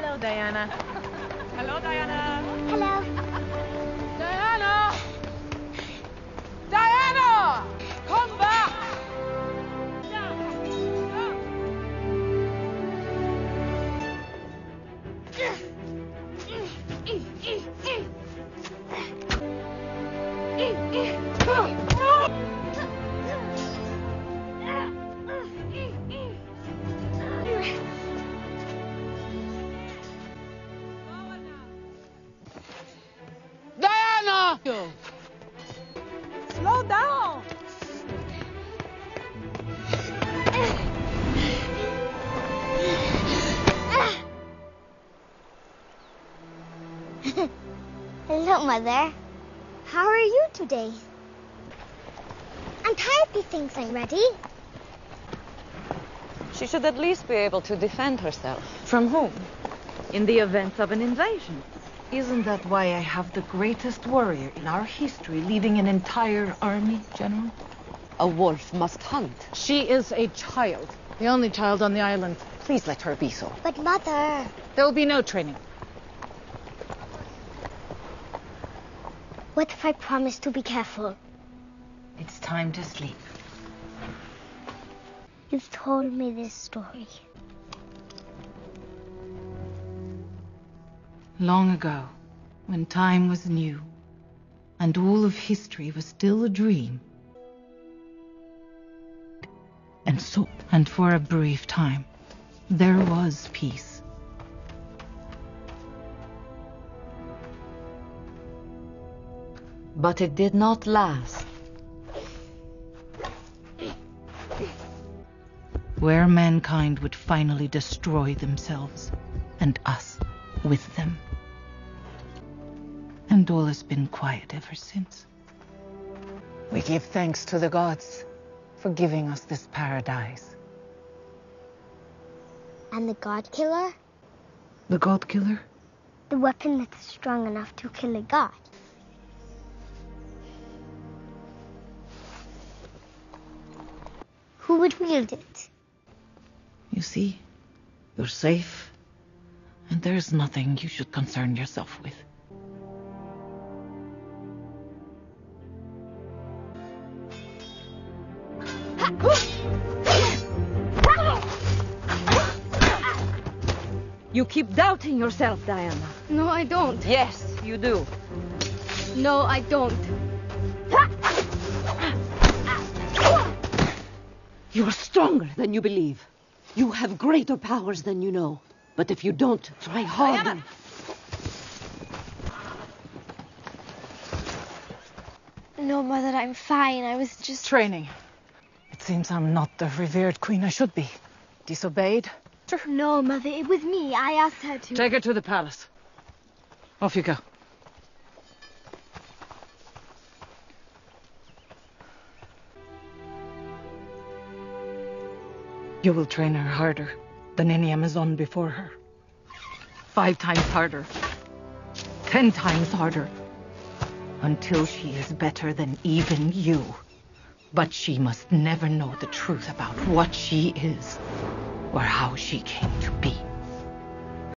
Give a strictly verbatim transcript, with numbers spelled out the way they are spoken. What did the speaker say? Hello, Diana. Hello, Diana. Hello. Diana! Diana! Come back! Slow down. Hello, Mother. How are you today? I'm tired. He thinks I'm ready. She should at least be able to defend herself. From whom? In the event of an invasion. Isn't that why I have the greatest warrior in our history leading an entire army, General? A wolf must hunt. She is a child. The only child on the island. Please let her be so. But, Mother... There will be no training. What if I promise to be careful? It's time to sleep. You've told me this story. Long ago, when time was new, and all of history was still a dream, and so, and for a brief time, there was peace. But it did not last. Where mankind would finally destroy themselves, and us with them. And all has been quiet ever since. We give thanks to the gods for giving us this paradise. And the God Killer? The God Killer? The weapon that's strong enough to kill a god. Who would wield it? You see, you're safe, and there's nothing you should concern yourself with. You keep doubting yourself, Diana. No, I don't. Yes, you do. No, I don't. You are stronger than you believe. You have greater powers than you know. But if you don't try harder... No, Mother, I'm fine. I was just... Training. It seems I'm not the revered queen I should be. Disobeyed? No, Mother, it was me. I asked her to... Take her to the palace. Off you go. You will train her harder than any Amazon before her. Five times harder. Ten times harder. Until she is better than even you. But she must never know the truth about what she is, or how she came to be.